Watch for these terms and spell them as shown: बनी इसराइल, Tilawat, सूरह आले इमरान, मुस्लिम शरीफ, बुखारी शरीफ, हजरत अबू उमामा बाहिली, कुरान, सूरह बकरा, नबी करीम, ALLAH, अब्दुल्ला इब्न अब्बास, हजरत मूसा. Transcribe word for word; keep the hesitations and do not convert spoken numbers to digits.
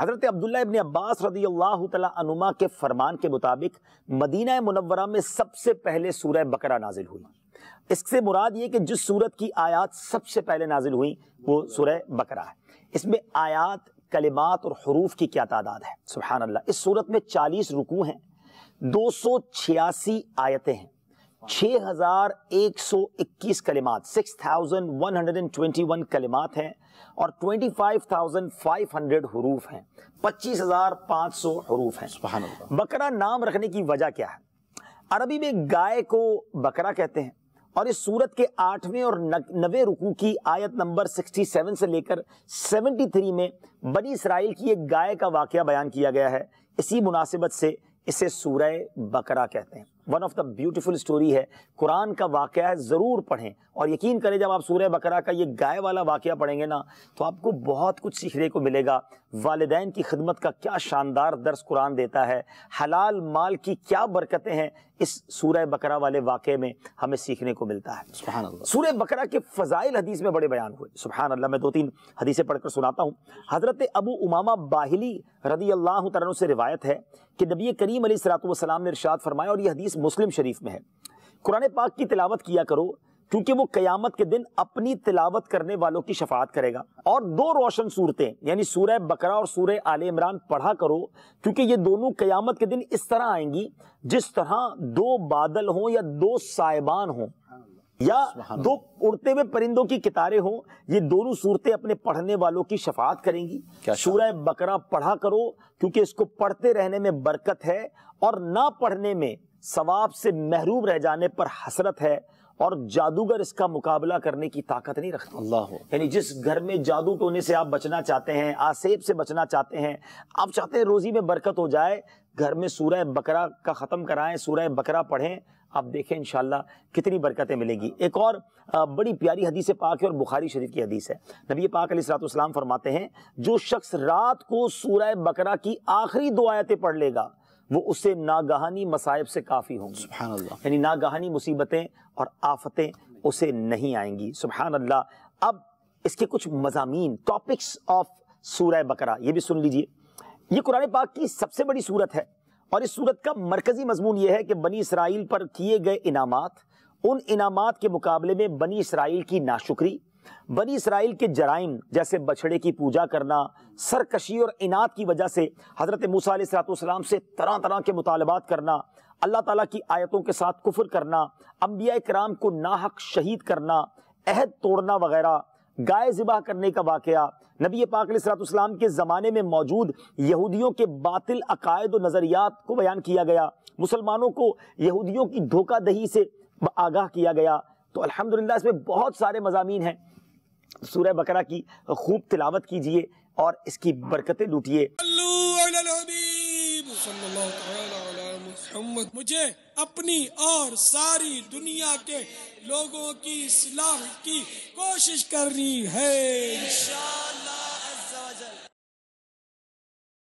हजरत अब्दुल्ला इब्न अब्बास रदियल्लाहु तआला अनुमा के फरमान के मुताबिक मदीना मुनव्वरा में सबसे पहले सूरह बकरा नाजिल हुई। इससे मुराद ये कि जिस सूरत की आयात सबसे पहले नाजिल हुई वो सूरह बकरा है। इसमें आयात, कलिमात और हरूफ की क्या तादाद है, सुबहान अल्लाह। इस सूरत में चालीस रुकू हैं, दो सौ छियासी आयतें हैं, छः हज़ार एक सौ इक्कीस कलिमात six thousand one hundred and twenty one कलिमात हैं और twenty five thousand five hundred हरूफ हैं, पच्चीस हज़ार पाँच सौ हरूफ हैं। सुभान अल्लाह। बकरा नाम रखने की वजह क्या है? अरबी में गाय को बकरा कहते हैं और इस सूरत के आठवें और नवे रुकू की आयत नंबर सड़सठ से लेकर तिहत्तर में बनी इसराइल की एक गाय का वाकया बयान किया गया है। इसी मुनासिबत से इसे सूरह बकरा कहते हैं। One of the beautiful story है, कुरान का वाकया है, ज़रूर पढ़ें। और यकीन करें, जब आप सूरह बकरा का ये गाय वाला वाकया पढ़ेंगे ना तो आपको बहुत कुछ सीखने को मिलेगा। वालिदैन की खिदमत का क्या शानदार दर्स कुरान देता है, हलाल माल की क्या बरकतें हैं इस सूरह बकरा वाले वाकये में हमें सीखने को मिलता है। सुभान अल्लाह। सूरह बकरा के फ़ज़ाइल हदीस में बड़े बयान हुए। सुभान अल्लाह। मैं दो तीन हदीसें पढ़कर सुनाता हूँ। हजरत अबू उमामा बाहिली रदियल्लाहु तआला अन्हु से रिवायत है कि नबी करीम अलैहिस्सलातु वस्सलाम ने इरशाद फरमाया, और यह हदीस मुस्लिम शरीफ में है, कुरान पाक की तिलावत किया करो क्योंकि वो कयामत के दिन अपनी तिलावत करने वालों की शफाअत करेगा, और दो रोशन सूरतें यानी सूरह बकरा और सूरह आले इमरान पढ़ा करो क्योंकि ये दोनों कयामत के दिन इस तरह आएंगी जिस तरह दो बादल हों या दो सायबान हों या दो उड़ते हुए परिंदों की कितारें हों। ये दोनों सूरतें अपने पढ़ने वालों की शफाअत करेंगी। सूरह बकरा पढ़ा करो क्योंकि इसको पढ़ते रहने में बरकत है और ना पढ़ने में सवाब से महरूम रह जाने पर हसरत है, और जादूगर इसका मुकाबला करने की ताकत नहीं रखता। अल्लाह। यानी जिस घर में जादू टोने से आप बचना चाहते हैं, आसेब से बचना चाहते हैं, आप चाहते हैं रोज़ी में बरकत हो जाए, घर में सूरह बकरा का ख़त्म कराएं, सूरह बकरा पढ़ें, आप देखें इंशाल्लाह कितनी बरकतें मिलेंगी। एक और बड़ी प्यारी हदीस पाक है और बुखारी शरीफ की हदीस है। नबी पाक अलैहिस्सलाम फरमाते हैं, जो शख्स रात को सूरह बकरा की आखिरी दो आयतें पढ़ लेगा वो उसे नागहानी मसाइब से काफ़ी होंगी। सुभान अल्लाह। यानी नागहानी मुसीबतें और आफतें उसे नहीं आएंगी। सुभान अल्लाह। अब इसके कुछ मज़ामीन, टॉपिक्स ऑफ सूरह बकरा, ये भी सुन लीजिए। ये कुरान पाक की सबसे बड़ी सूरत है और इस सूरत का मरकज़ी मजमून ये है कि बनी इसराइल पर किए गए इनामात, उन इनामात के मुकाबले में बनी इसराइल की नाशुक्री, बनी इसराइल के जराइम जैसे बछड़े की पूजा करना, सरकशी और इनात की वजह से हजरत मूसा अलैहिस्सलाम से तरह तरह के मुतालबात करना, अल्लाह ताला की आयतों के साथ कुफर करना, अम्बिया कराम को नाहक शहीद करना, अहद तोड़ना वगैरह, गाय ज़िबा करने का वाक़या, नबी पाक अलैहिस्सलाम के ज़माने में मौजूद यहूदियों के बातिल अकायद और नज़रियात को बयान किया गया, मुसलमानों को यहूदियों की धोखादही से आगाह किया गया। तो अल्हम्दुलिल्लाह इसमें बहुत सारे मज़ामीन हैं। सूरह बकरा की खूब तिलावत कीजिए और इसकी बरकतें लूटिए। मुझे अपनी और सारी दुनिया के लोगों की इस्लाह की कोशिश करनी है।